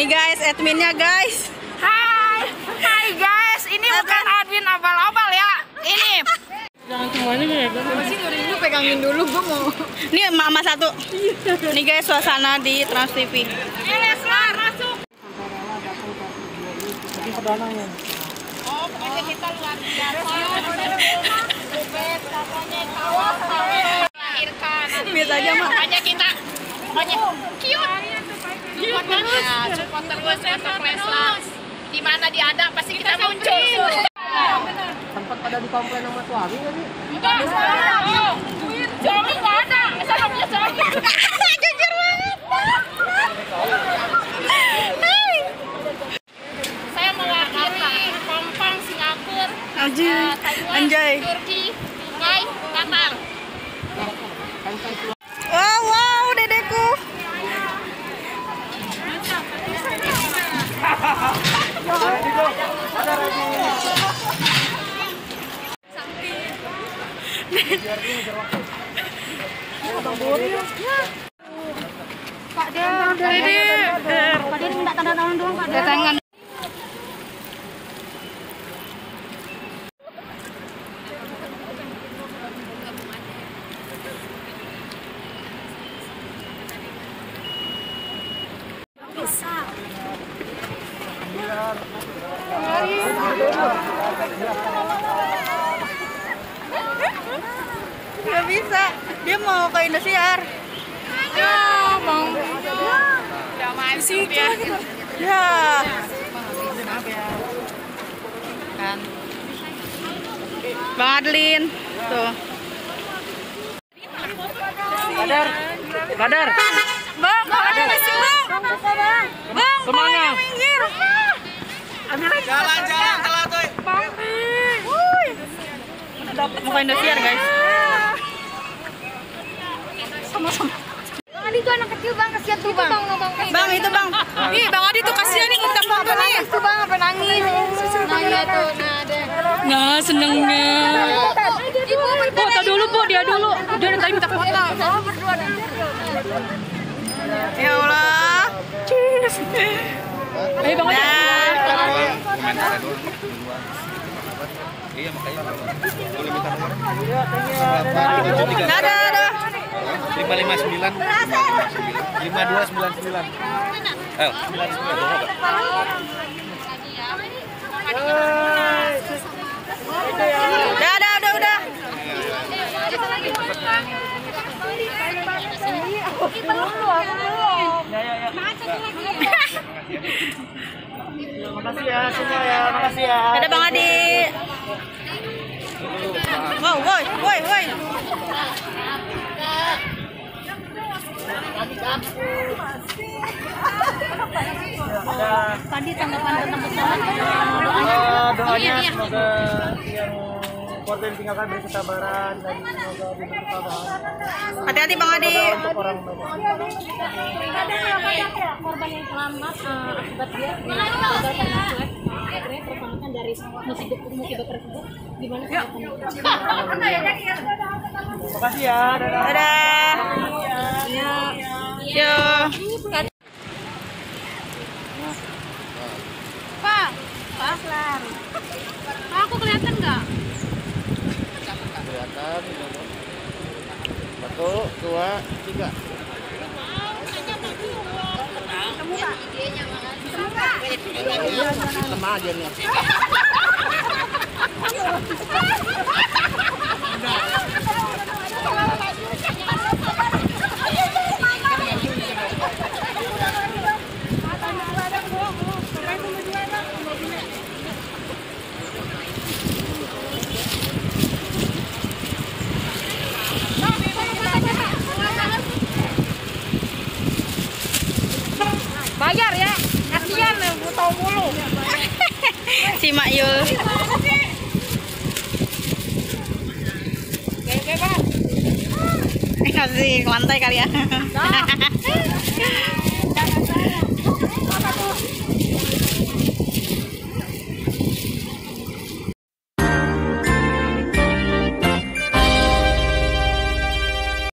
Nih guys, adminnya guys. Hai guys, ini bukan admin abal-abal ya. Ini. Jangan semuanya ya. Masih nyuruh pegangin dulu, gue mau. Nih mama satu. Nih guys, suasana di Trans TV. Leslar masuk. Oh, pokoknya kita luar biasa. Biasa aja mah. Hanya kita. Pokoknya cute. Support terus untuk Leslar. Di mana dia ada pasti kita muncul. Tempat pada dikomplain sama suami enggak sih? Enggak. Suami enggak ada. Saya punya suami. Jujur banget. Saya mewakili Hong Kong, Singapura, Taiwan, Turki, Thailand, Qatar. Wow, dedeku. Pak De, Pak De minta tanda tangan dong, Pak De. Tangan. Gak bisa, dia mau ke Indosiar. Ya, mau. Udah masuk ya. Ya. Kan. Bang Adlin, tuh. Badar, Badar. Bang, ada sih bang. Bang, kemana? Minggir. Jalan-jalan telat tuh. Wuih. Mau ke Indosiar guys. Sama-sama. Bang Adi itu anak kecil bang, kasihan tuh bang. Bang itu bang. Ih bang Adi tuh kasihan nih, hitam banget nih. Itu bang apa nangis? Nah ya tuh, nah deh. Nah senengnya. Foto dulu bu, dia dulu. Dia udah tadi minta foto. Oh berdua dulu. Ya Allah. Cheers. Ayo bang Adi. Iya makanya. Boleh minta nomor? Ada. 559 5299 udah makasih ya semua ya, makasih ya. Ada Bang Adi. Wow, woi. Tadi tanggapan teman-teman doanya semoga yang korban ditinggalkan beri kesabaran dan semoga diberi kesabaran. Hati-hati Bang Adi. Untuk orang korban yang selamat akibat dia akhirnya terpangkatkan dari musibah tersebut gimana? Terima kasih ya. Dadah. Yo. Pak Aslan. Aku kelihatan enggak? Kelihatan. 1, 2, 3. Kamu Pak. Idenya mana? Aja nih. Bayar ya, kasihan butuh mulu. Si Mak Yul. Oke, Pak. Kasih lantai kali ya.